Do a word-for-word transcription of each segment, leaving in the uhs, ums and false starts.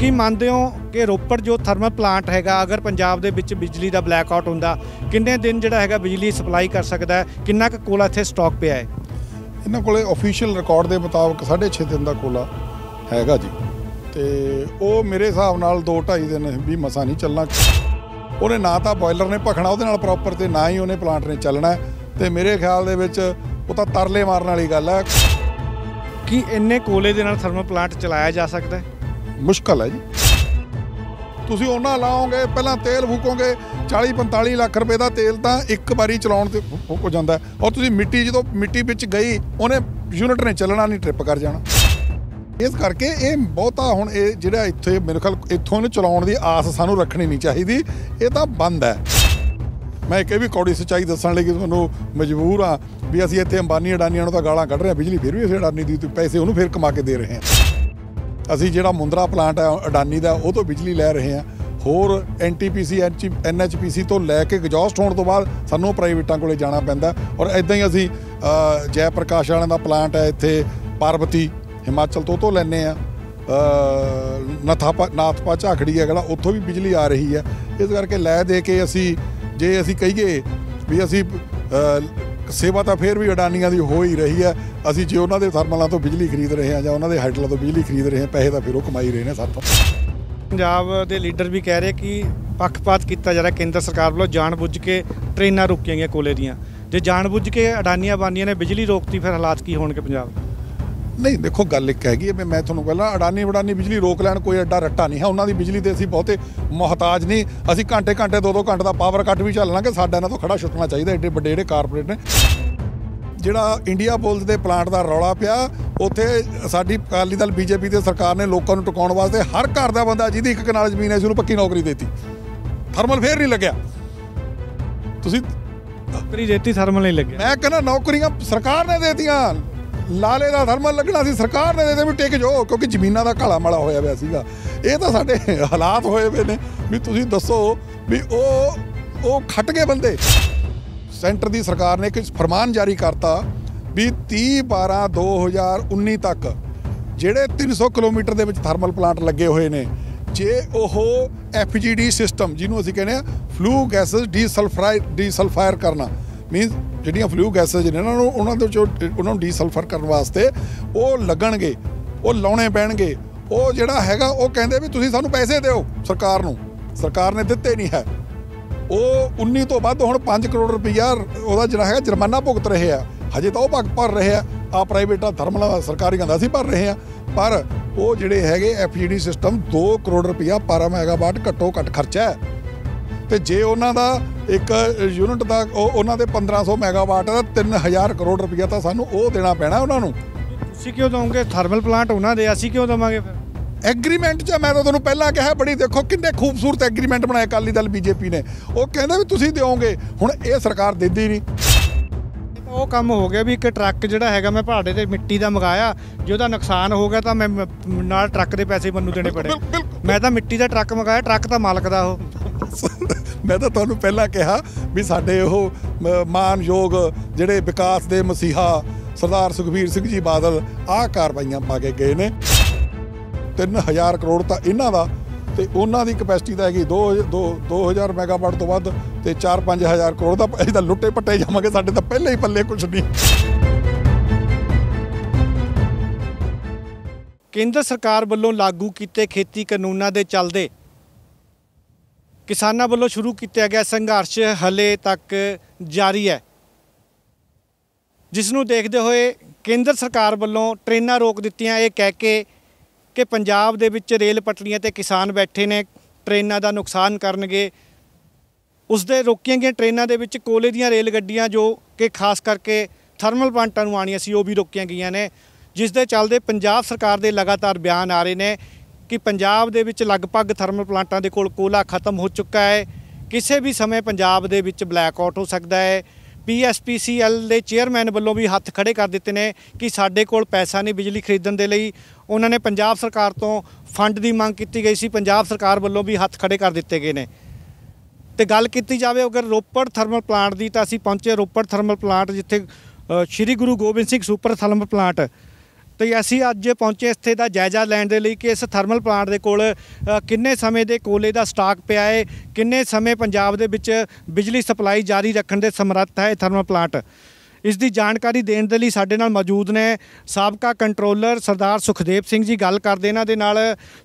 ਕੀ ਮੰਨਦੇ ਹੋ ਕਿ ਰੋਪੜ ਜੋ ਥਰਮਲ ਪਲਾਂਟ ਹੈਗਾ ਅਗਰ ਪੰਜਾਬ ਦੇ ਵਿੱਚ ਬਿਜਲੀ ਦਾ ਬਲੈਕ ਆਊਟ ਹੁੰਦਾ ਕਿੰਨੇ ਦਿਨ ਜਿਹੜਾ ਹੈਗਾ ਬਿਜਲੀ ਸਪਲਾਈ ਕਰ ਸਕਦਾ ਹੈ ਕਿੰਨਾ ਕੁ ਕੋਲਾ ਇੱਥੇ ਸਟਾਕ ਪਿਆ ਹੈ ਇਹਨਾਂ ਕੋਲੇ ਆਫੀਸ਼ੀਅਲ ਰਿਕਾਰਡ ਦੇ ਮੁਤਾਬਕ ਸਾਢੇ ਛੇ ਦਿਨ ਦਾ ਕੋਲਾ ਹੈਗਾ ਜੀ ਤੇ ਉਹ ਮੇਰੇ ਹਿਸਾਬ ਨਾਲ ਦੋ ਢਾਈ ਦਿਨ ਵੀ ਮਸਾ ਨਹੀਂ ਚੱਲਣਾ ਉਹਨੇ ਨਾ ਤਾਂ ਬੋਇਲਰ ਨੇ ਭਖਣਾ ਉਹਦੇ ਨਾਲ ਪ੍ਰੋਪਰ ਤੇ ਨਾ ਹੀ ਉਹਨੇ ਪਲਾਂਟ ਨੇ ਚੱਲਣਾ ਤੇ ਮੇਰੇ ਖਿਆਲ ਦੇ ਵਿੱਚ ਉਹ ਤਾਂ ਤਰਲੇ ਮਾਰਨ ਵਾਲੀ ਗੱਲ ਹੈ ਕਿ ਇੰਨੇ ਕੋਲੇ ਦੇ ਨਾਲ ਥਰਮਲ ਪਲਾਂਟ ਚਲਾਇਆ ਜਾ ਸਕਦਾ ਹੈ मुश्किल है जी तुसी ओना लाओगे पहला तेल फूकोगे चाली पंताली लाख रुपए का तेल तो एक बारी चलाउण ते फूक हो जाता है और तुसी मिट्टी जो मिट्टी विच गई उन्हें यूनिट ने चलना नहीं ट्रिप कर जाना इस करके ये बहुता हुण ये जिहड़ा इत्थे मेरे ख्याल इत्थों ने चलाउण दी आस सानू रखनी नहीं चाहिदी ये तां बंद है मैं एक भी कौड़ी सच्चाई दसन लगी तुहानू मजबूर हाँ भी असीं इत्थे अंबानी अडानियां नूं तां गालां कढ रहे हां बिजली फिर भी असीं अडानी दी पैसे उहनूं फिर कमा के दे रहे हैं असी जिहड़ा मुंद्रा प्लांट है अडानी का वो तो बिजली लै रहे हैं होर N T P C H N H P C तो लैके एग्जॉस्ट होने तो बाद सानू प्राइवेटां कोले जाना पैंदा और इदां ही असी जय प्रकाश वाले का प्लांट है इत्थे पार्वती हिमाचल तो तो लैने नथापा नाथपा झाकड़ी है जिहड़ा उत्थों भी बिजली आ रही है इस करके लै दे के असी जे असी कहिए भी असी सेवा तो फिर भी अडानिया की हो ही रही है असी जो उन्होंने थर्मलों तो बिजली खरीद रहे हैं या उन्होंने हाइडलों तो बिजली खरीद रहे हैं पैसे तो फिर वो कमाई रहे हैं सातों पंजाब के लीडर भी कह रहे कि पक्षपात किया जा रहा है केंद्र सरकार वालों जानबूझ के ट्रेना रुकियां गई कोले दियां जे जानबूझ के अडानिया अंबानिया ने बिजली रोकती फिर हालात की होणगे पंजाब नहीं देखो गल एक हैगी मैं मैं तुहानूं पहला अडानी वडानी बिजली रोक लैन कोई एडा रट्टा नहीं है उन्होंने बिजली तो असीं बहुते मोहताज नहीं असीं घंटे घंटे दो दो घंटे का पावर कट भी झल लाँगे साडा इन्हां तों खड़ा छुट्टना चाहिए एडे वड्डे जिहड़े कारपोरेट ने जिहड़ा इंडिया पोल्स के प्लांट का रौला पिया उत्थे साडी अकाली दल बीजेपी की सरकार ने लोगों को टकाउण वास्ते हर घर का बंदा जिहदी एक कनाल जमीन है उसनूं पक्की नौकरी देती थर्मल फेर नहीं लग्या तुसीं नौकरी देती थर्मल नहीं लग्या मैं कहना नौकरियां सरकार ने देतियां लाले का थर्मल लगना सी सरकार ने देते भी टिक जाओ क्योंकि जमीनों का घाला माड़ा होया पिया सीगा ये तो साडे हालात होए पे ने भी तुसीं दसो भी ओ ओ खट गए बंदे सेंटर की सरकार ने एक फरमान जारी करता भी तीह बारह दो हज़ार उन्नी तक जेडे तीन सौ किलोमीटर के थर्मल प्लांट लगे हुए हैं जे ओह एफ जी डी सिस्टम जिन्होंने असीं कहने फ्लू गैस डीसल्फराइ डीसल्फायर करना मीनस ਜਿਹੜੀਆਂ ਫਲੂ ਗੈਸਿਸ ਨੇ ਉਹਨਾਂ ਨੂੰ ਉਹਨਾਂ ਦੇ ਚੋਂ ਉਹਨਾਂ ਨੂੰ ਡੀਸਲਫਰ ਕਰਨ ਵਾਸਤੇ ਉਹ ਲੱਗਣਗੇ ਉਹ ਲਾਉਣੇ ਪੈਣਗੇ ਉਹ ਜਿਹੜਾ ਹੈਗਾ ਉਹ ਕਹਿੰਦੇ ਵੀ ਤੁਸੀਂ ਸਾਨੂੰ ਪੈਸੇ ਦਿਓ ਸਰਕਾਰ ਨੂੰ ਸਰਕਾਰ ਨੇ ਦਿੱਤੇ ਨਹੀਂ ਹੈ ਉਹ ਉੱਨੀ ਤੋਂ ਵੱਧ ਹੁਣ ਪੰਜ ਕਰੋੜ ਰੁਪਈਆ ਉਹਦਾ ਜਿਹੜਾ ਹੈਗਾ ਜੁਰਮਾਨਾ ਭੁਗਤ ਰਹੇ ਆ ਹਜੇ ਤਾਂ ਉਹ ਭਗ ਭਰ ਰਹੇ ਆ ਆ ਪ੍ਰਾਈਵੇਟਾਂ ਥਰਮਲਾਂ ਸਰਕਾਰੀਆਂ ਦਾ ਅਸੀਂ ਭਰ ਰਹੇ ਆ ਪਰ ਉਹ ਜਿਹੜੇ ਹੈਗੇ ਐਫ ਜੀ ਡੀ ਸਿਸਟਮ ਦੋ ਕਰੋੜ ਰੁਪਈਆ ਪਰ ਮੈਗਾਵਾਟ ਘੱਟੋ ਘੱਟ ਖਰਚਾ ਹੈ ਤੇ ਜੇ ਉਹਨਾਂ ਦਾ एक यूनिट का उन्होंने पंद्रह सौ मैगावाट का तीन हज़ार करोड़ रुपया तो सानू वो देना पैना उन्होंने क्यों दोगे थर्मल प्लांट उन्होंने असी क्यों देवांगे फिर एग्रीमेंट च मैं तो तुहानू पहला कहा बड़ी देखो किन्ने खूबसूरत एग्रीमेंट बनाए अकाली दल बीजेपी ने वो कहते भी तुसीं दोगे हुण ये सरकार देती नहीं वो कम हो गया भी एक ट्रक जोड़ा है मैं भाड़े से मिट्टी का मंगाया जो नुकसान हो गया तो मैं नाल ट्रक के पैसे मनु देने पड़े मैं तो मिट्टी का ट्रक मंगाया ट्रक तो मालक का वो मैं तो तुहानू पहला कहा भी साडे वो मानयोग जिहड़े विकास के मसीहा सरदार सुखबीर सिंह जी बादल आ कार्रवाइयां पा के गए ने तीन हज़ार करोड़ तो इन्हां दा ते उन्हां दी कैपेसिटी तां हैगी दो दो दो हज़ार मैगावाट तो वध ते चार पाँच हज़ार करोड़ दा इहदा लुट्टे पट्टे जावांगे साडे तां पहले ही पल्ले कुछ नहीं केंद्र सरकार वल्लों लागू कीते खेती कानूनां दे चलदे किसानों वालों शुरू किया गया संघर्ष हले तक जारी है जिसनों देखते हुए केंद्र सरकार वालों ट्रेना रोक दित्तियां ये कह के कि पंजाब दे विच रेल पटड़ियां ते किसान बैठे ने ट्रेना का नुकसान करनगे उस दे रोकियां गई ट्रेना दे विच कोले दियां रेल गड्डियां जो कि खास करके थर्मल प्लांटां नूं आउणियां सी भी रोकियां गई ने जिस दे चलदे पंजाब सरकार दे लगातार बयान आ रहे ने कि पंजाब दे विच लगभग थर्मल प्लांटां दे कोल कोला खत्म हो चुका है किसी भी समय पंजाब दे विच ब्लैक आउट हो सकता है P S P C L दे चेयरमैन वल्लों भी हत्थ खड़े कर दिते ने कि साडे कोल पैसा नहीं बिजली खरीदण दे लई उन्होंने पंजाब सरकार तो फंड की मांग की गई सी पंजाब सरकार वल्लों भी हत्थ खड़े कर दिते गए ने ते गल कीती जावे अगर रोपड़ थर्मल प्लांट दी तां असीं पहुंचे रोपड़ थर्मल प्लांट जिथे Shri Guru Gobind Singh super thermal plant तो असी अज पहुंचे इत्थे दा जायजा लैण दे लई कि इस थर्मल प्लांट दे कोल किन्ने समय दे कोले दा स्टाक पिया है, किन्ने समय पंजाब दे विच बिजली सप्लाई जारी रखण दे समर्थ है थर्मल प्लांट। इस दी जानकारी देण दे लई साडे नाल मौजूद ने साबका कंट्रोलर सरदार सुखदेव सिंह जी। गल करदे इन्हां दे नाल।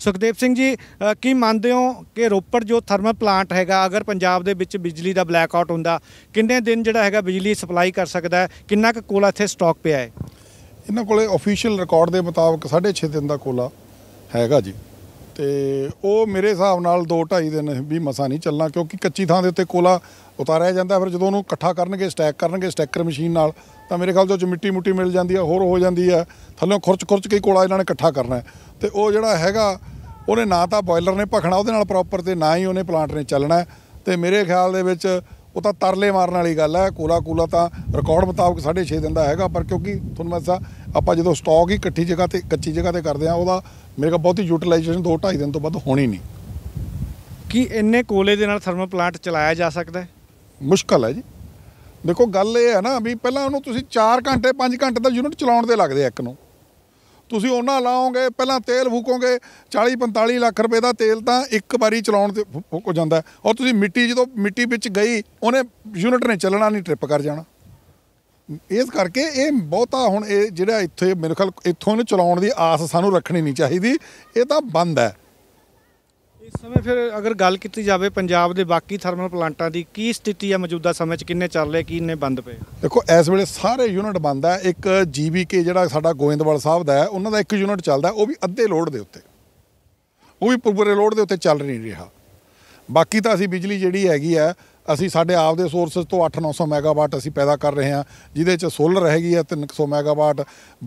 सुखदेव सिंह जी, की मानदे हो कि रोपड़ जो थर्मल प्लांट हैगा अगर पंजाब दे विच बिजली दा ब्लैकआउट हुंदा किन्ने दिन जिहड़ा हैगा बिजली सप्लाई कर सकदा है, किन्ना क कोला इत्थे स्टॉक पिया है? इन्हां कोले ऑफिशियल रिकॉर्ड के मुताबिक साढ़े छे दिन का कोला हैगा जी, तो वह मेरे हिसाब नाल दो ढाई दिन भी मसा नहीं चलना, क्योंकि कच्ची थां दे उत्ते कोला उतारिया जाता है। फिर जो उन्होंने इकट्ठा करनगे स्टैक करनगे स्टैकर मशीन नाल तो मेरे ख्याल जो मिट्टी मुट्टी मिल जाती है होर हो जाती है, थल्लों खुरच खुरच के कोला इन्होंने इकट्ठा करना है। तो वो जिहड़ा हैगा उन्हें ना तो बॉयलर ने भखना उहदे नाल प्रॉपर तो ना ही उन्हें प्लांट ने चलना। तो मेरे ख्याल दे विच ਉਹ ਤਾਂ ਤਰਲੇ ਮਾਰਨ ਵਾਲੀ ਗੱਲ ਹੈ। ਕੋਲਾ ਕੋਲਾ ਤਾਂ ਰਿਕਾਰਡ ਮੁਤਾਬਕ ਸਾਢੇ ਛੇ ਦਿਨ ਦਾ ਹੈਗਾ, ਪਰ ਕਿਉਂਕਿ ਤੁਹਾਨੂੰ ਮੈਂ ਦੱਸਾਂ ਆਪਾਂ ਜਦੋਂ ਸਟਾਕ ਹੀ ਇਕੱਠੀ ਜਗ੍ਹਾ 'ਤੇ ਕੱਚੀ ਜਗ੍ਹਾ 'ਤੇ ਕਰਦੇ ਹਾਂ ਉਹਦਾ ਮੇਰੇ ਕੋਲ ਬਹੁਤੀ ਯੂਟੀਲਾਈਜੇਸ਼ਨ ਦੋ ਢਾਈ ਦਿਨ ਤੋਂ ਵੱਧ ਹੋਣੀ ਨਹੀਂ। ਕੀ ਇੰਨੇ ਕੋਲੇ ਦੇ ਨਾਲ ਥਰਮਲ ਪਲਾਂਟ ਚਲਾਇਆ ਜਾ ਸਕਦਾ? ਮੁਸ਼ਕਲ ਹੈ ਜੀ। ਦੇਖੋ ਗੱਲ ਇਹ ਹੈ ਨਾ ਵੀ ਪਹਿਲਾਂ ਉਹਨੂੰ ਤੁਸੀਂ ਚਾਰ ਘੰਟੇ ਪੰਜ ਘੰਟੇ ਦਾ ਯੂਨਿਟ ਚਲਾਉਣ ਦੇ ਲੱਗਦੇ ਇੱਕ ਨੂੰ, ਤੁਸੀਂ ਉਹਨਾਂ ਲਾਓਗੇ ਪਹਿਲਾਂ ਤੇਲ ਫੂਕੋਗੇ ਚਾਲੀ ਪੰਤਾਲੀ ਲੱਖ ਰੁਪਏ ਦਾ ਤੇਲ ਤਾਂ ਇੱਕ ਵਾਰੀ ਚਲਾਉਣ 'ਤੇ ਫੂਕ ਹੋ ਜਾਂਦਾ, ਔਰ ਤੁਸੀਂ ਮਿੱਟੀ ਜਦੋਂ ਮਿੱਟੀ ਵਿੱਚ ਗਈ ਉਹਨੇ ਯੂਨਿਟ ਨੇ ਚੱਲਣਾ ਨਹੀਂ, ਟ੍ਰਿਪ ਕਰ ਜਾਣਾ। ਇਸ ਕਰਕੇ ਇਹ ਬਹੁਤਾ ਹੁਣ ਇਹ ਜਿਹੜਾ ਇੱਥੇ ਮੇਰੇ ਖਿਆਲ ਇੱਥੋਂ ਇਹਨੂੰ ਚਲਾਉਣ ਦੀ ਆਸ ਸਾਨੂੰ ਰੱਖਣੀ ਨਹੀਂ ਚਾਹੀਦੀ, ਇਹ ਤਾਂ ਬੰਦ ਹੈ ਇਸ ਸਮੇਂ। ਫਿਰ ਅਗਰ ਗੱਲ ਕੀਤੀ ਜਾਵੇ ਪੰਜਾਬ ਦੇ ਬਾਕੀ ਥਰਮਲ ਪਲਾਂਟਾਂ ਦੀ ਕੀ ਸਥਿਤੀ ਹੈ ਮੌਜੂਦਾ ਸਮੇਂ 'ਚ, ਕਿੰਨੇ ਚੱਲ ਰਹੇ ਕਿੰਨੇ ਬੰਦ ਪਏ? ਦੇਖੋ ਇਸ ਵੇਲੇ ਸਾਰੇ ਯੂਨਿਟ ਬੰਦ ਹੈ। ਇੱਕ ਜੀ ਬੀ ਕੇ ਜਿਹੜਾ ਸਾਡਾ ਗੋਇੰਦਵਾਲ ਸਾਹਿਬ ਦਾ ਹੈ ਉਹਨਾਂ ਦਾ ਇੱਕ ਯੂਨਿਟ ਚੱਲਦਾ, ਉਹ ਵੀ ਅੱਧੇ ਲੋਡ ਦੇ ਉੱਤੇ, ਉਹ ਵੀ ਪੂਰੇ ਲੋਡ ਦੇ ਉੱਤੇ ਚੱਲ ਨਹੀਂ ਰਿਹਾ। ਬਾਕੀ ਤਾਂ ਅਸੀਂ ਬਿਜਲੀ ਜਿਹੜੀ ਹੈਗੀ ਆ ਅਸੀਂ ਸਾਡੇ ਆਪ ਦੇ ਸੋਰਸਸ ਤੋਂ ਅੱਠ ਨੌ ਸੌ ਮੈਗਾਵਾਟ ਅਸੀਂ ਪੈਦਾ ਕਰ ਰਹੇ ਹਾਂ, ਜਿਹਦੇ 'ਚ ਸੋਲਰ ਹੈਗੀ ਆ ਤਿੰਨ ਸੌ ਮੈਗਾਵਾਟ,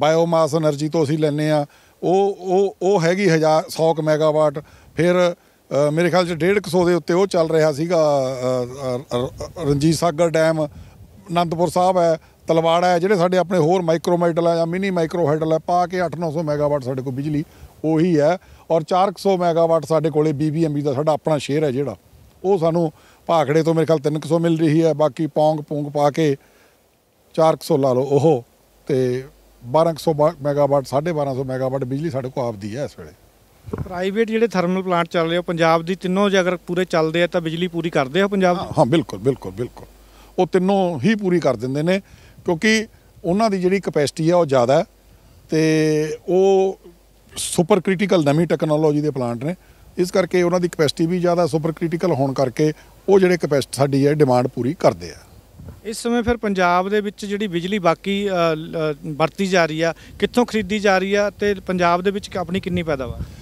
ਬਾਇਓਮਾਸ ਐਨਰਜੀ ਤੋਂ ਅਸੀਂ ਲੈਂਦੇ ਹਾਂ ਉਹ ਉਹ ਉਹ ਹੈਗੀ ਹਜ਼ਾਰ ਸੌ ਕੁ ਮੈਗਾਵਾਟ। ਫਿਰ ਮੇਰੇ ਖਿਆਲ 'ਚ डेढ़ सौ के उत्ते वो चल रहा सीगा रंजीत सागर डैम, आनंदपुर साहब है, तलवाड़ा है, जिहड़े साडे अपने होर माइक्रो हाइडल है जां मिनी माइक्रो हाइडल है पा के अठ नौ सौ मैगावाट साडे कोल बिजली उही है, और चार सौ मैगावाट साडे कोल बीबीएमबी दा साडा अपना शेयर है जिहड़ा वो सानू भाखड़े तो मेरे ख्याल तीन सौ मिल रही है। बाकी पोंग पोंग पा के चार सौ ला लो ओहो तो बारह सौ मैगावाट साढ़े बारह सौ मैगावाट बिजली साडे कोल आपदी है इस वेले। प्राइवेट जिहड़े थर्मल प्लांट चल रहे हो पंजाब दी तीनों जे अगर पूरे चलते हैं तो बिजली पूरी करते हो पंजाब? हाँ बिल्कुल बिल्कुल बिल्कुल वो तीनों ही पूरी कर देंदे ने, क्योंकि उन्हां दी जिहड़ी कैपेसिटी है वो ज़्यादा है, तो वो सुपर क्रिटिकल नवी टैक्नोलॉजी के प्लांट ने, इस करके उन्हां दी कैपेसिटी भी ज़्यादा सुपर क्रिटिकल होने करके वो जिहड़े कैपेसिटी साडी है डिमांड पूरी करते हैं इस समय। फिर पंजाब दे विच जिहड़ी बिजली बाकी वरती जा रही है कित्थों खरीदी जा रही है, तो पंजाब दे विच अपनी कितनी पैदावार?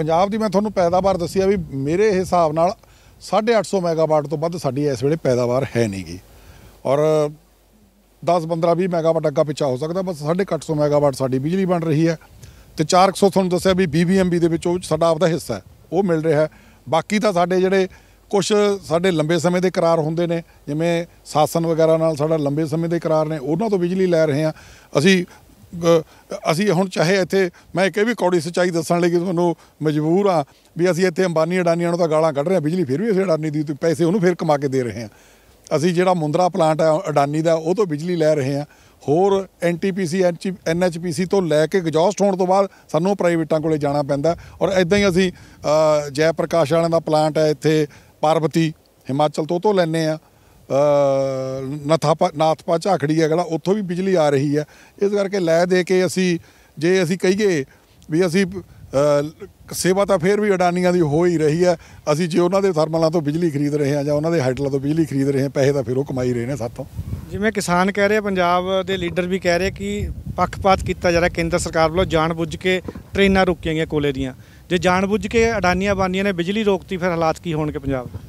पंजाब की मैं थोनों पैदावार दसी है भी मेरे हिसाब नाल साढ़े अठ सौ मैगावाट तो वध साडी इस वेले पैदावार है नहीं गी, और दस पंद्रह भी मैगावाट अग्गा पिछा हो सकता, बस साढ़े अठ सौ मैगावाट साडी बिजली बन रही है। तो चार सौ थोनों दसिया भी बी बी एम बी दे विच साडा आपदा हिस्सा है वो मिल रहा है। बाकी तो साडे जिहड़े कुछ साडे लंबे समय के करार होंदे ने जिवें सासन वगैरह नाल साडा लंबे समय के करार ने, उन्हां तो बिजली लै रहे हैं असी असी हुण। चाहे इत्थे मैं एक भी कौड़ी सच्चाई दस्सण लई तुहानूं मजबूर हाँ भी असी इत्थे अंबानी अडानियां नूं तां गालां कढ रहे हैं, बिजली फिर भी असी अडानी दी पैसे उहनूं फिर कमा के दे रहे हैं। असी जिहड़ा मुंद्रा प्लांट है अडानी दा उह तों बिजली लै रहे हैं, होर N T P C N H P C तो लैके एग्जॉस्ट होने तो बाद सानूं प्राइवेटां कोले जाना पैंदा। और इदां ही असी जय प्रकाश वालिआं दा प्लांट है इत्थे पार्वती हिमाचल तो तो लैंदे आ, नथापा नाथपा झाकड़ी है जिहड़ा उत्थों भी बिजली आ रही है। इस करके लै दे के असी जे असी कहिए भी असी सेवा तो फिर भी अडानियां दी हो ही रही है, असी जे उन्हां दे थर्मलां तो बिजली खरीद रहे हैं जां उन्हां दे हाइडलां तो बिजली खरीद रहे हैं, पैसे तो फिर वो कमाई रहे हैं साथों। जिवें किसान कह रहे पंजाब दे लीडर भी कह रहे कि पक्षपात किया जा रहा केंद्र सरकार वालों, जानबूझ के ट्रेनां रोकियां गईयां कोले दियां, जे जानबूझ के अडानियां अबानियां ने बिजली रोकती फिर हालात की होणगे पंजाब दे?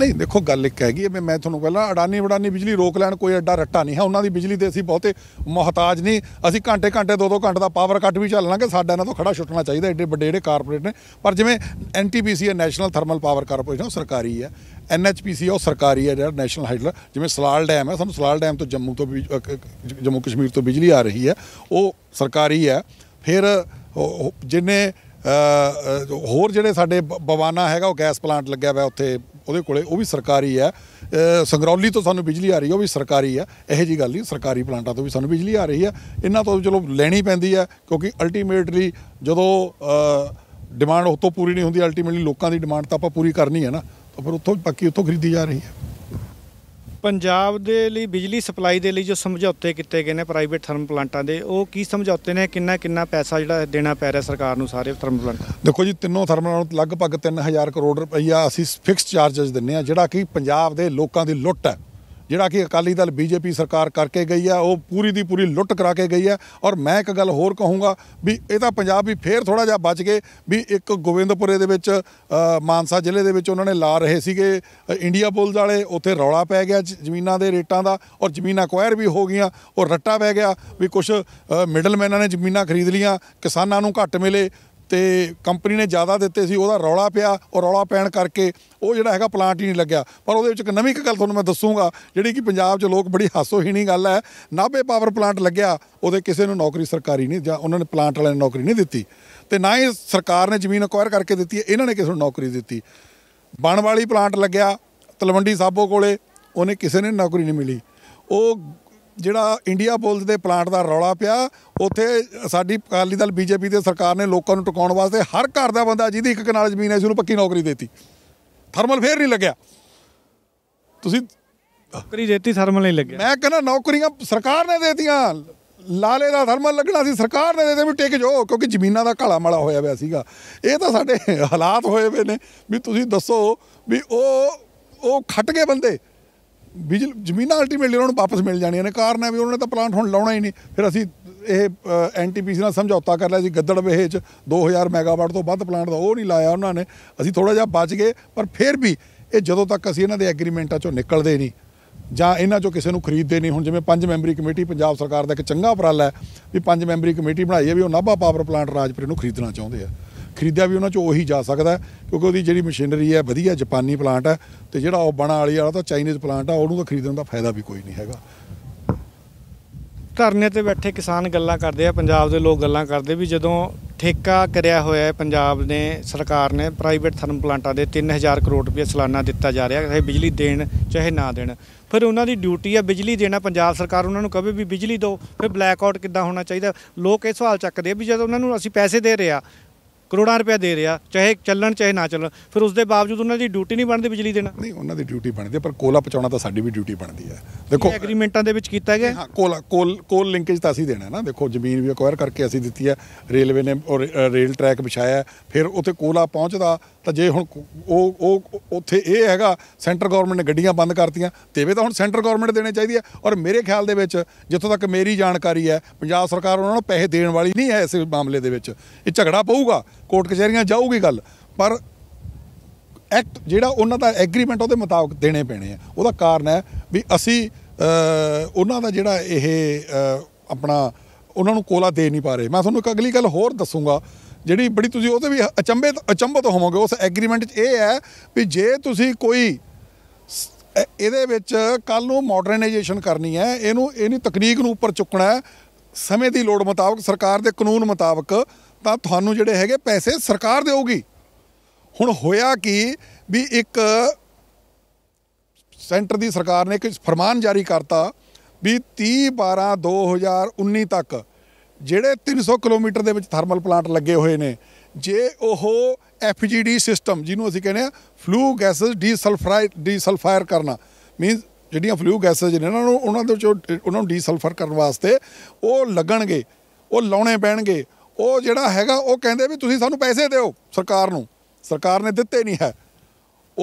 नहीं देखो गल एक हैगी है, मैं मैं थोनों पहला अडानी वडानी बिजली रोक लैन कोई एडा रट्टा नहीं है, उन्होंने बिजली तो असी बहुते मोहताज नहीं, असी घंटे घंटे दो दो घंटे का पावर कट भी झल लेंगे, साडा इन्हां तो खड़ा छुट्टना चाहिए एडे वड्डे जिहड़े कारपोरेट ने। पर जिवें एन टी पी सी है नैशनल थर्मल पावर कारपोरेशन वो सरकारी है, एन एच पी सी वो सरकारी है जिहड़ा नैशनल हाइडल जिवें सलाल डैम है, सानूं सलाल डैम तो जम्मू तो जम्मू कश्मीर तो बिजली आ रही है वो सरकारी है। फिर जिन्हें होर जिहड़े साडे बवाना हैगा वो गैस प्लांट लग्या हुआ उत्थे ਉਹਦੇ ਕੋਲੇ ਉਹ ਵੀ ਸਰਕਾਰੀ ਹੈ। ਸੰਗਰੌਲੀ ਤੋਂ ਸਾਨੂੰ ਬਿਜਲੀ ਆ ਰਹੀ ਹੈ, ਉਹ ਵੀ ਸਰਕਾਰੀ ਹੈ। ਇਹੋ ਜਿਹੀ ਗੱਲ ਨਹੀਂ, ਸਰਕਾਰੀ ਪਲਾਂਟਾਂ ਤੋਂ ਵੀ ਸਾਨੂੰ ਬਿਜਲੀ ਆ ਰਹੀ ਹੈ। ਇਹਨਾਂ ਤੋਂ ਚਲੋ ਲੈਣੀ ਪੈਂਦੀ ਹੈ ਕਿਉਂਕਿ ਅਲਟੀਮੇਟਲੀ ਜਦੋਂ ਡਿਮਾਂਡ ਉੱਥੋਂ ਪੂਰੀ ਨਹੀਂ ਹੁੰਦੀ, ਅਲਟੀਮੇਟਲੀ ਲੋਕਾਂ ਦੀ ਡਿਮਾਂਡ ਤਾਂ ਆਪਾਂ ਪੂਰੀ ਕਰਨੀ ਹੈ ਨਾ, ਤਾਂ ਫਿਰ ਉੱਥੋਂ ਪੱਕੀ ਉੱਥੋਂ ਖਰੀਦੀ ਜਾ ਰਹੀ ਹੈ। पंजाब दे लिए बिजली सप्लाई दे लिए जो समझौते किए गए हैं प्राइवेट थर्मल प्लांटा के, वो की समझौते ने किन्ना किन्ना पैसा जो देना पै रहा सरकार नूं सारे थर्मल प्लांट? देखो जी, तीनों थर्मल लगभग तीन हज़ार करोड़ रुपया असी फिक्स चार्जिज दिने जिहड़ा कि पंजाब के लोगों की लुट है, जिहड़ा कि अकाली दल बीजेपी सरकार करके गई है, वो पूरी दी पूरी लुट करा के गई है। और मैं एक गल होर कहूँगा भी ये तो पंजाब भी फिर थोड़ा जिहा बच गए भी एक गोविंदपुरे दे विच मानसा जिले दे विच उन्होंने ला रहे सीगे इंडिया पोल्स वाले, उत्थे रौला पै गया जमीनां दे रेटां दा और जमीनां अक्वायर भी हो गईयां और रट्टा पै गया भी कुछ मिडलमैनां ने जमीनां खरीद लियां, किसानां नूं घट मिले तो कंपनी ने ज़्यादा दिते सी, उहदा रौला पिया और रौला पैण करके वो जिहड़ा हैगा प्लांट ही नहीं लग्या। पर उहदे विच इक नवीं इक गल तुहानूं मैं दसूँगा जिहड़ी कि पंजाब च लोग बड़ी हासोहीणी गल है, नाभे पावर प्लांट लग्या उहदे किसी नूं नौकरी सरकारी नहीं जां उन्होंने प्लांट वाले नौकरी नहीं दिती, तो ना ही सरकार ने जमीन अक्वायर करके दिती है, इन्होंने किसी नूं नौकरी दिती। बण वाली प्लांट लग्या तलवंडी साबो कोले, उन्हें किसी ने नौकरी नहीं मिली। वो जिहड़ा इंडिया पोल्स के प्लांट का रौला पिया उत्थे साडी अकाली दल बीजेपी की सरकार ने लोगों को टकाउण वास्ते हर घर का बंदा जिहदी एक कनाल जमीन है उसे पक्की नौकरी देती, थर्मल फिर नहीं लग्या। तुसीं नौकरी देती, थर्मल नहीं लग्या। मैं कहना नौकरियां सरकार ने देतियां, लाले का थर्मल लगना सी सरकार ने देते भी टिक जाओ क्योंकि जमीनों का घाला माला होया पिया सीगा। इह तां साडे हालात होए पे ने भी तुसीं दसो भी ओह ओह खट गए बंदे, बिजली जमीन अल्टीमेटली उन्होंने वापस मिल जानिया ने। कारण है भी उन्होंने तो प्लांट हुण लाउणा ही नहीं। फिर असी एन टी पी सी नाल समझौता कर लिया, गद्दड़ वेह च दो हज़ार मैगावाट तो वध प्लांट का वो नहीं लाया उन्होंने, असी थोड़ा जिहा बच गए। पर फिर भी ये जदों तक असी इन्हां दे एग्रीमेंटां चों निकलदे नहीं जां इन्हां चों किसी नूं खरीददे नहीं, हुण जिवें पंज मैंबरी कमेटी पंजाब सरकार दा एक चंगा उपराला है भी पंज मैंबरी कमेटी बनाई है भी वो नाभा पावर प्लांट राजपुरे नूं खरीदणा चाहुंदे आ। खरीदा भी उन्होंने उ जा सकता है क्योंकि वो जी मशीनरी है वधिया जापानी प्लांट है, तो जोड़ा बना वाली वाला तो चाइनीज़ प्लांट है, उन्होंने तो खरीदने का फायदा भी कोई नहीं हैगा। धरने ते बैठे किसान गल्लां करदे आ, पंजाब दे लोग गल्लां करदे भी जदों ठेका करिया होया है पंजाब ने सरकार ने प्राइवेट थर्मल प्लांटा दे तीन हज़ार करोड़ रुपया सालाना दिता जा रहा है, बिजली देन चाहे ना देन, फिर उन्हां दी ड्यूटी है बिजली देना, पंजाब सरकार उन्हां नूं कहे भी बिजली दो, फिर ब्लैकआउट किद्दां होना चाहिए। लोग ये सवाल चकते भी जदों उन्हां नूं असीं पैसे दे रहे आ, करोड़ा रुपया दे रहा, चाहे चलन चाहे ना चलन, फिर उसके बावजूद उन्होंने ड्यूटी नहीं बनती बिजली देना? नहीं, उन्होंने ड्यूटी बनती है पर कोला पहुँचाना तो साड़ी भी ड्यूटी बनती है। देखो एग्रीमेंटा के विच कीता गया, हाँ, कोला कोल कोल लिंकेज तो असी देना ना। देखो जमीन भी अक्वायर करके असी दी है, रेलवे ने और रेल ट्रैक बिछाया, फिर उत्थे कोला पहुँचता तो जे हुण उत्थे यह हैगा सेंटर गौरमेंट ने गड्डियां बंद करतियां तेवे तो हुण सेंटर गौरमेंट देने चाहिए। और मेरे ख्याल दे विच जित्थों तक मेरी जानकारी है पंजाब सरकार उन्होंने पैसे देने वाली नहीं है, इस मामले दे विच ये झगड़ा पऊगा, कोर्ट कचहरियां जाऊगी गल, पर एक्ट जिहड़ा उन्हां दा एग्रीमेंट उहदे मुताबक देने पैणे आ। उहदा कारण है भी असी उन्हां दा जिहड़ा इह अपना उन्हां नूं कोला दे नहीं पा रहे। मैं तुहानूं इक अगली गल होर दसूँगा जी बड़ी तुसी उहदे भी अचंभे अचंभत होवोगे। उस एग्रीमेंट ये है भी जे तुसी कोई इहदे विच कल नूं मॉडर्नाइजेशन करनी है, इहनूं इहदी तकनीक नूं उपर चुकना है समय की लोड़ मुताबक सरकार के कानून मुताबक, तो तुहानूं जिहड़े हैगे पैसे सरकार देगी। हुण होया कि भी एक सेंटर की सरकार ने एक फरमान जारी करता भी तीह बारह दो हज़ार उन्नी तक ਜਿਹੜੇ तीन सौ ਕਿਲੋਮੀਟਰ ਦੇ ਵਿੱਚ ਥਰਮਲ ਪਲਾਂਟ ਲੱਗੇ ਹੋਏ ਨੇ ਜੇ ਉਹ ਐਫ ਜੀ ਡੀ ਸਿਸਟਮ ਜਿਹਨੂੰ ਅਸੀਂ ਕਹਿੰਦੇ ਆ ਫਲੂ ਗੈਸਸ ਡੀਸਲਫਰਾਈ ਡੀਸਲਫਾਇਰ ਕਰਨਾ ਮੀਨਸ ਜਿਹੜੀਆਂ ਫਲੂ ਗੈਸਸ ਨੇ ਉਹਨਾਂ ਨੂੰ ਉਹਨਾਂ ਦੇ ਵਿੱਚੋਂ ਉਹਨਾਂ ਨੂੰ ਡੀਸਲਫਰ ਕਰਨ ਵਾਸਤੇ ਉਹ ਲੱਗਣਗੇ, ਉਹ ਲਾਉਣੇ ਪੈਣਗੇ। ਉਹ ਜਿਹੜਾ ਹੈਗਾ ਉਹ ਕਹਿੰਦੇ ਵੀ ਤੁਸੀਂ ਸਾਨੂੰ ਪੈਸੇ ਦਿਓ ਸਰਕਾਰ ਨੂੰ, ਸਰਕਾਰ ਨੇ ਦਿੱਤੇ ਨਹੀਂ ਹੈ।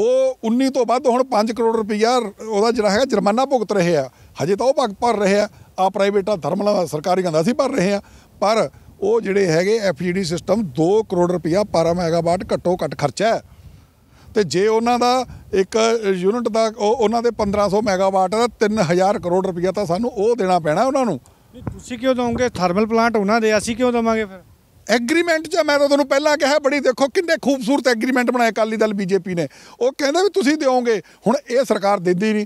ਉਹ उन्नीस ਤੋਂ ਵੱਧ ਹੁਣ पाँच ਕਰੋੜ ਰੁਪਈਆ ਉਹਦਾ ਜਿਹੜਾ ਹੈਗਾ ਜੁਰਮਾਨਾ ਭੁਗਤ ਰਹੇ ਆ, ਹਜੇ ਤਾਂ ਉਹ ਭਗ ਭਰ ਰਹੇ ਆ ਆ ਪ੍ਰਾਈਵੇਟਾਂ ਥਰਮਲਾਂ ਸਰਕਾਰੀਆਂ ਦਾ ਅਸੀਂ ਭਰ ਰਹੇ ਹਾਂ। ਪਰ ਉਹ ਜਿਹੜੇ ਹੈਗੇ ਐਫ ਜੀ ਡੀ ਸਿਸਟਮ दो ਕਰੋੜ ਰੁਪਈਆ ਪਰ ਮੈਗਾਵਾਟ ਘੱਟੋ ਘੱਟ ਖਰਚਾ ਹੈ, ਅਤੇ ਜੇ ਉਹਨਾਂ ਦਾ ਇੱਕ ਯੂਨਿਟ ਦਾ ਉਹ ਉਹਨਾਂ ਦੇ ਪੰਦਰਾਂ ਸੌ ਮੈਗਾਵਾਟ ਦਾ ਤਿੰਨ ਹਜ਼ਾਰ ਕਰੋੜ ਰੁਪਈਆ ਤਾਂ ਸਾਨੂੰ ਉਹ ਦੇਣਾ ਪੈਣਾ ਉਹਨਾਂ ਨੂੰ। ਤੁਸੀਂ ਕਿਉਂ ਦਓਗੇ ਥਰਮਲ ਪਲਾਂਟ ਉਹਨਾਂ ਦੇ, ਅਸੀਂ ਕਿਉਂ ਦੇਵਾਂਗੇ? ਫਿਰ ਐਗਰੀਮੈਂਟ 'ਚ ਮੈਂ ਤਾਂ ਤੁਹਾਨੂੰ ਪਹਿਲਾਂ ਕਿਹਾ ਬੜੀ ਦੇਖੋ ਕਿੰਨੇ ਖੂਬਸੂਰਤ ਐਗਰੀਮੈਂਟ ਬਣਾਏ ਅਕਾਲੀ ਦਲ ਬੀਜੇਪੀ ਨੇ, ਉਹ ਕਹਿੰਦੇ ਵੀ ਤੁਸੀਂ ਦਿਓਗੇ, ਹੁਣ ਇਹ ਸਰਕਾਰ ਦਿੰਦੀ ਨਹੀਂ।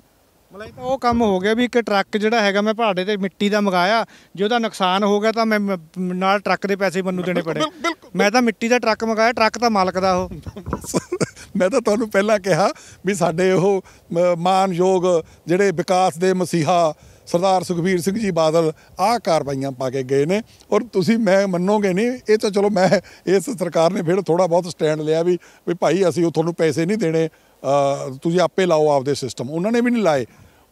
मतलब तो वो कम हो गया भी एक ट्रक जोड़ा है मैं भाड़े से मिट्टी का मंगाया जो नुकसान हो गया तो मैं नाल ट्रक के पैसे मैं देने पड़े। मैं तो मिट्टी का ट्रक मंगाया, ट्रक का मालिक का वो मैं तो तुहानू पहला कहा भी साडे ओ मानयोग जिहड़े विकास दे मसीहा सरदार सुखबीर सिंह जी बादल आ कार्रवाइयां पा के गए ने। और तुसी मैं मनोगे नहीं, ये तो चलो मैं इस सरकार ने फिर थोड़ा बहुत स्टैंड लिया भी भी भाई असी तुहानू पैसे नहीं देने, तुसी आपे लाओ आपदे सिस्टम। उन्होंने भी नहीं लाए,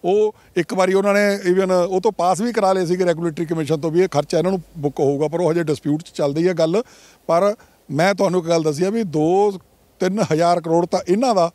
वो एक बारी उन्होंने ईवन वो तो पास भी करा लिए रेगूलेटरी कमीशन तो भी ये खर्चा इन्हों बुक होगा, पर हजे डिस्प्यूट चलती है गल। पर मैं तुहानू एक गल दसी भी दो तीन हज़ार करोड़ तो इन्हों का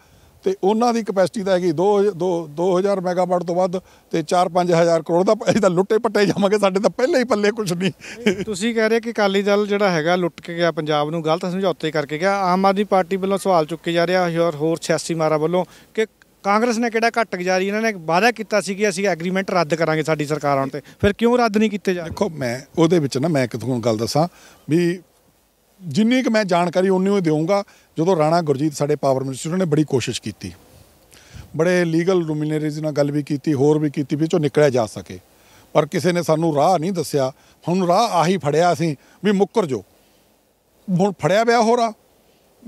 तो उन्हों की कैपेसिटी तो हैगी दो दो दो हज़ार मैगावाट तो वध ते चार पाँच हज़ार करोड़ का अभी तो लुटे पट्टे जावे, साढ़े तो पहले ही पल्ले कुछ नहीं। तुसी कह रहे कि अकाली दल जिहड़ा हैगा लुट के गया पंजाब नूं, गलत समझौते करके गया। आम आदमी पार्टी वालों सवाल चुके जा रहा और होर सियासी मारा वालों कि कांग्रेस ने किहड़ा घट गुजारी, इन्होंने वादा किया कि असीं एग्रीमेंट रद्द करांगे साडी सरकार आउण ते, फिर क्यों रद्द नहीं किए जा। देखो मैं उहदे विच ना मैं किथों गल दसां भी जिन्नी क मैं जानकारी उन्नी दूंगा। जो राणा गुरजीत साढ़े पावर मिनिस्टर उन्होंने बड़ी कोशिश की, बड़े लीगल लुमिनरीज नाल गल भी की, होर भी की, भी चो निकलिया जा सके, पर किसी ने सानू राह नहीं दसिया। हुण राह आही फड़िया असीं भी मुक्कर जो हुण फड़िया पिया हो रहा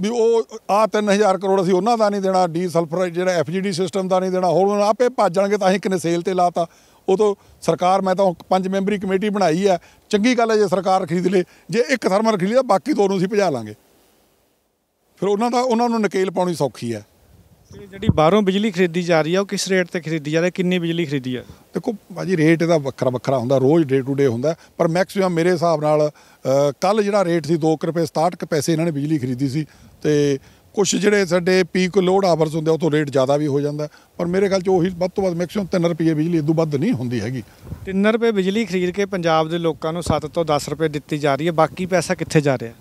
भी वो आ तीन हज़ार करोड़ असीं उन्हां दा नहीं देना, डी सल्फर जिहड़ा एफ जी डी सिस्टम का नहीं देना, होर आपे भज जाणगे तां असीं किने सेल ते लाता। ਉਹ तो सरकार मैं तो पांच मैंबरी कमेटी बनाई है, चंगी गल है जे सरकार खरीद ले, जे एक थर्मल खरीद ले बाकी दो नूं असीं भजा लांगे, फिर उन्हां दा उन्हां नूं नकेल पाउणी सौखी है। जिहड़ी बाहरों बिजली खरीदी जा रही है वो किस रेट ते खरीदी जा रही है, कितनी बिजली खरीदी है? देखो भाजी रेट इहदा वखरा वखरा हुंदा, रोज़ डे टू डे हुंदा, पर मैक्सिमम मेरे हिसाब नाल कल जिहड़ा रेट सी दो रुपये सताहठ पैसे इन्हां ने बिजली खरीदी सी ते कुछ जिहड़े साडे पीक लोड आवर्स होंदे तो रेट ज़्यादा भी हो जाता, पर मेरे ख्याल वो वध तो वध मैक्सिमम तीन रुपये बिजली इदू वध नहीं होंदी हैगी। तीन रुपये बिजली खरीद के पंजाब के लोगों को सत्त तो दस रुपये दिती जा रही है, बाकी पैसा कित्थे जा रहा है?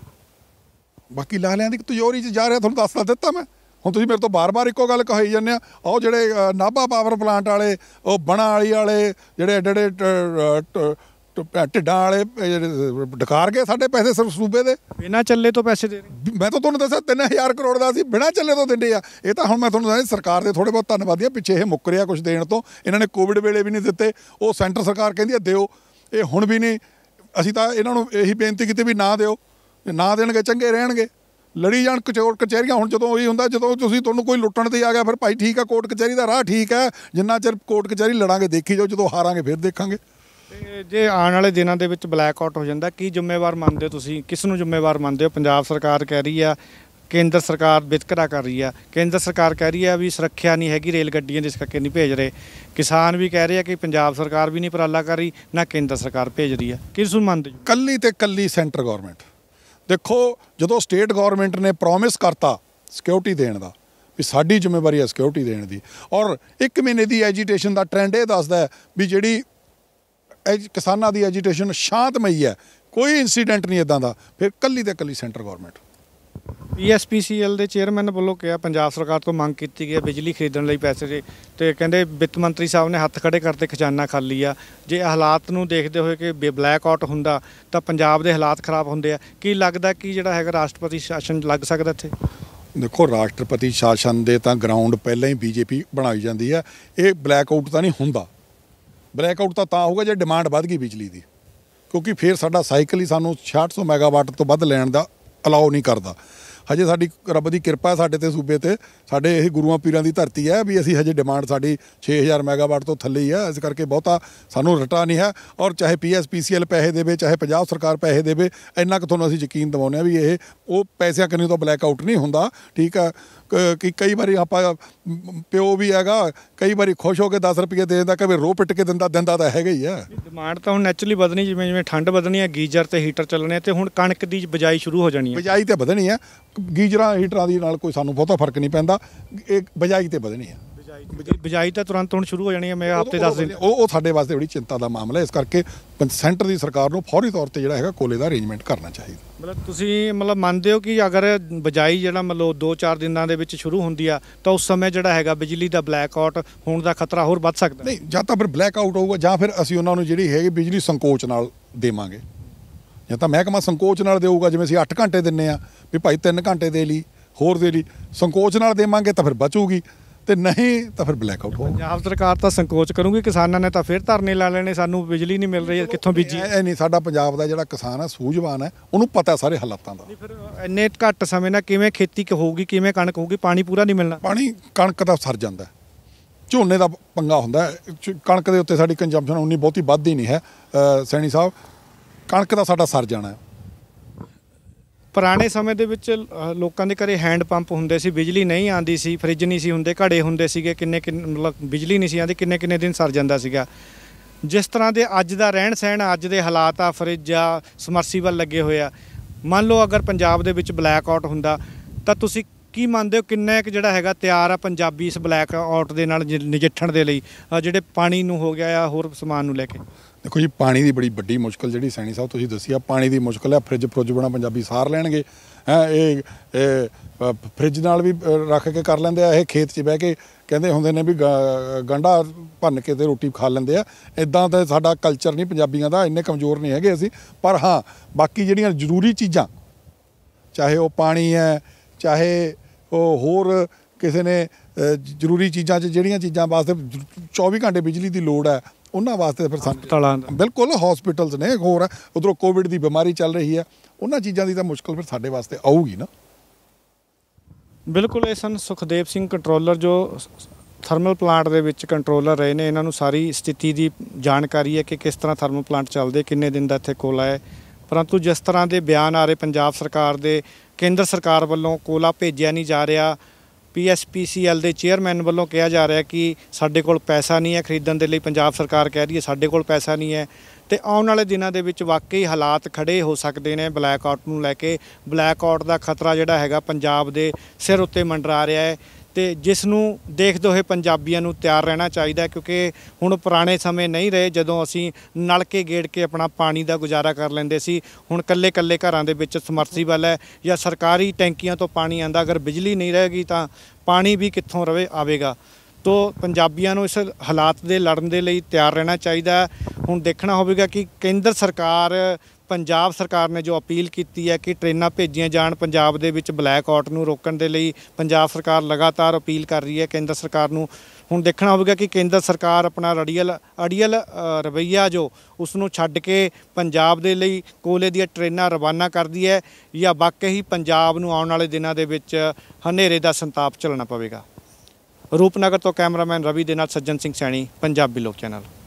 बाकी लालियां दी तिजोरी च जा रहा, तुहानूं दस दा दित्ता मैं। हुण तुसीं मेरे तो बार बार इक्को गल कही जांदे आ, जिहड़े नाभा पावर प्लांट वाले वो बणा वाली वाले जिहड़े एडे एडे ढिडा वाले डकार गए साढ़े पैसे सिर्फ सूबे दे बिना चले तो पैसे दे। मैं तो तुहानूं दस्सिया तीन हज़ार करोड़ का असीं बिना चले तो दिंदे आ। ये तो हुण मैं तुहानूं दस्सिया सरकार दे थोड़े बहुत धन्नवादी पिछे ये मुक्क रिहा कुछ देण तो, इन्होंने कोविड वेले भी नहीं दिते, वो सेंटर सरकार कहिंदी आ दिओ, ये हुण भी नहीं। असीं तां इन्हां नूं इही बेनती कीती भी ना दिओ, ना देणगे चंगे रहणगे, लड़ी जाण कचोर कचहरियां। हुण जदों ही हुंदा जदों तुसीं तुहानूं कोई लुट्टण ते आ गया फिर भाई ठीक आ, कोर्ट कचहरी दा राह ठीक है, जिन्ना चिर कोर्ट कचहरी लड़ांगे देखी जाओ, जदों हारांगे फिर देखांगे। जे आने वाले दिनों के ब्लैकआउट हो जाता की जिम्मेवार मानते हो तुसीं, किसनूं जिम्मेवार मानते हो? पंजाब सरकार कह रही है, केंद्र सरकार वितकरा कर रही है, केंद्र सरकार कह रही है भी सुरक्षा नहीं हैगी रेल गड्डियां जिस करके नहीं भेज रहे, किसान भी कह रहे हैं कि पंजाब सरकार भी नहीं उपराला कर रही ना केंद्र सरकार भेज रही है, किसनूं मानते हो? कल्ली ते कल्ली सेंटर गौरमेंट। देखो जदों स्टेट गौरमेंट ने प्रोमिस करता सिक्योरिटी देण दा भी साडी जिम्मेवारी है सिक्योरिटी देण दी, और एक महीने की एजीटेशन का ट्रेंड ये दसदा है भी जिहड़ी एज किसानां दी एजीटेशन शांतमई है, कोई इंसीडेंट नहीं इदां दा, फिर कल्ली ते कल्ली centre government. P S P C L के चेयरमैन वालों कहा पंजाब सरकार तो मंग की गई बिजली खरीदने लिए पैसे, तो कहिंदे वित्त मंत्री साहब ने हत्थ खड़े करते खजाना खाली आ। जे हालात नूं देखते हुए कि ब्लैकआउट हुंदा तां पंजाब दे हालात खराब हुंदे आ, की लगदा कि जिहड़ा हैगा राष्ट्रपति शासन लग सकदा इत्थे? देखो राष्ट्रपति शासन दे तां ग्राउंड पहलां ही बीजेपी बनाई जांदी है, ये ब्लैकआउट तां नहीं हुंदा। ब्लैकआउट तो होगा जो डिमांड बढ़ गई बिजली की, क्योंकि फिर साडा साइकिल ही सानू छियाठ सौ मैगावाट तो वध लैण दा अलाउ नहीं करता। हजे साडी रब की किरपा है साडे ते सूबे ते, साडे यही गुरुआं पीरां दी धरती है भी असी हजे डिमांड साडी छे हज़ार मैगावाट तो थले ही है, इस करके बहुता सानू रटा नहीं है। और चाहे P S P C L पैसे देवे चाहे पंजाब सरकार पैसे देवे, इन्ना क तुहानूं असीं यकीन दिवाउने भी ये वो पैसों कनी तो ब्लैकआउट नहीं हुंदा। ठीक है कि कई बार आप प्यो भी हैगा कई बार खुश होकर दस रुपये दे दिंदा, कभी रो पिट के दिंदा दिंदा तां हैगा ही है। डिमांड तां हुण नैचुरली वधनी जिवें जिवें ठंड वधनी है, गीजर ते हीटर चलने ते हुण कणक दी बिजाई शुरू हो जानी है, बिजाई ते वधनी है, गीजरां हीटरां दी नाल कोई सानूं बहुता फर्क नहीं पैंदा, बिजाई ते वधनी है। बिजाई तो तुरंत हुण शुरू हो जानी है, मैं हफ्ते दस दिन वो साडे वास्ते बड़ी चिंता दा मामला है, इस करके सेंटर दी सरकार नूं फौरी तौर ते जिहड़ा हैगा कोले दा अरेंजमेंट करना चाहिए। मतलब तुसी मतलब मानते हो कि अगर बिजाई जिहड़ा मतलब दो चार दिनां दे विच शुरू हुंदी आ तो उस समय जिहड़ा हैगा बिजली दा ब्लैकआउट होण दा खतरा होर वध सकदा? नहीं, जां तां फिर ब्लैकआउट होऊगा जां फिर असीं उन्हां नूं जिहड़ी हैगी बिजली संकोच नाल देवांगे, जां तां महकमा संकोच नाल देऊगा जिवें असीं अठ घंटे दिन्ने आ भी भाई तीन घंटे दे लई होर दे लई, संकोच नाल देवांगे तां फिर बचूगी। तो नहीं तो फिर ब्लैकआउट हो। पंजाब सरकार तो संकोच करूँगी, किसानों ने तो फिर धरने ला लेने, सानू बिजली नहीं मिल रही है कितों बीजी। नहीं साडा पंजाब का जिहड़ा किसान है सूझवान है, उन्होंने पता सारे हालातों का। फिर इन्ने घट समय नाल किवें खेती होगी, किवें कणक होगी, पानी पूरा नहीं मिलना। पानी कणक दा सर जांदा, झोने का पंगा हुंदा, कणक दे उत्ते साडी कंजम्पशन उन्नी बहुती वधदी नहीं है। सैनी साहब कणक दा साडा सर जाना है। पुराने समय के लोगों के घरें हैंड पंप हुंदे सी, बिजली नहीं आती सी, फ्रिज नहीं सी हुंदे, घड़े हुंदे सीगे, किन्ने किन्ने मतलब बिजली नहीं सी आती, किन्ने किन्ने दिन सर जांदा सीगा। जिस तरह के अज दा रहन सहन, अज दे हालात आ, फ्रिज आ, समरसीबल लगे हुए आ, मान लो अगर पंजाब दे विच ब्लैकआउट हुंदा तां तुसीं की मानते हो किन्ना एक जिहड़ा हैगा तैयार आ पंजाबी इस ब्लैकआउट दे नाल नजिठण दे लई, जिहड़े पानी नूं हो गया या होर समान नूं लैके? देखो जी पानी की बड़ी वड्डी मुश्किल जी सैनी साहब तुसीं दसी आ, पानी की मुश्किल है। फ्रिज फ्रुज बना पंजाबी सार लैणगे है, ये फ्रिज नाल भी रख के कर लेंदे आ, ये खेत च बह के कहंदे हुंदे ने भी गंढा भन्न के ते रोटी खा लेंदे आ। इदां दा साडा कल्चर नहीं पंजाबियां दा, इन्ने कमज़ोर नहीं हैगे असीं। पर हाँ बाकी जिहड़ियां जरूरी चीज़ां, चाहे वो पानी है, चाहे होर किसी ने जरूरी चीज़ा जड़िया चीज़ा वास्ते चौबी घंटे बिजली की लौड़ है, उन्होंने वास्ते फिर हस्पताल बिल्कुल हॉस्पिटल्स ने होर उधरों कोविड की बीमारी चल रही है, उन्होंने चीज़ों की तो मुश्किल फिर साढ़े वास्ते आऊगी ना। बिल्कुल। ये सन सुखदेव सिंह कंट्रोलर जो थर्मल प्लांट दे विच कंट्रोलर रहे ने, इन्हों सारी स्थिति की जानकारी है कि किस तरह थर्मल प्लांट चलते, किन्ने दिन का इत्थे कोला है। परंतु जिस तरह के बयान आ रहे पंजाब सरकार के, केंद्र सरकार वालों कोला भेजा नहीं जा रहा, P S P C L के चेयरमैन वालों कहा जा रहा कि साढ़े कोल पैसा नहीं है खरीदण दे लई, पंजाब सरकार कह रही है साढ़े कोल पैसा नहीं है। तो आने वाले दिनों के विच वाकई हालात खड़े हो सकते हैं ब्लैकआउट नूं लैके। ब्लैकआउट का खतरा जिहड़ा हैगा पंजाब दे सिर उत्ते मंडरा रहा है, तो जिसनू देखते हुए पंजाबियों को तैयार रहना चाहिए, क्योंकि हुण पुराने समय नहीं रहे जदों असीं नलके गेड़ के अपना पानी का गुजारा कर लेंदे सी। हुण कल्ले कल्ले घरां दे विच समरसीबल है या सरकारी टैंकियां तो पानी आंदा, अगर बिजली नहीं रहेगी तो पानी भी कित्थों रवे आवेगा। तो पंजाबियों को इस हालात दे लड़न दे लई तैयार रहना चाहिए। हुण देखना होवेगा कि केंद्र सरकार पंजाब सरकार ने जो अपील की है कि ट्रेनां भेजियां जाण पंजाब दे विच ब्लैकआउट नूं रोकण दे लई, पंजाब सरकार लगातार अपील कर रही है केंद्र सरकार नूं। हुण देखना होगा कि केंद्र सरकार अपना अड़ियल अड़ियल रवैया जो उसनूं छड्ड के पंजाब दे लई कोले दीआं ट्रेनां रवाना करदी है या वाकई पंजाब नूं आउण वाले दिनां दे विच हनेरे दा संताप झलना पवेगा। रूपनगर तो कैमरामैन रवि दे नाल सज्जन सिंह सैनी, पंजाबी लोक चैनल।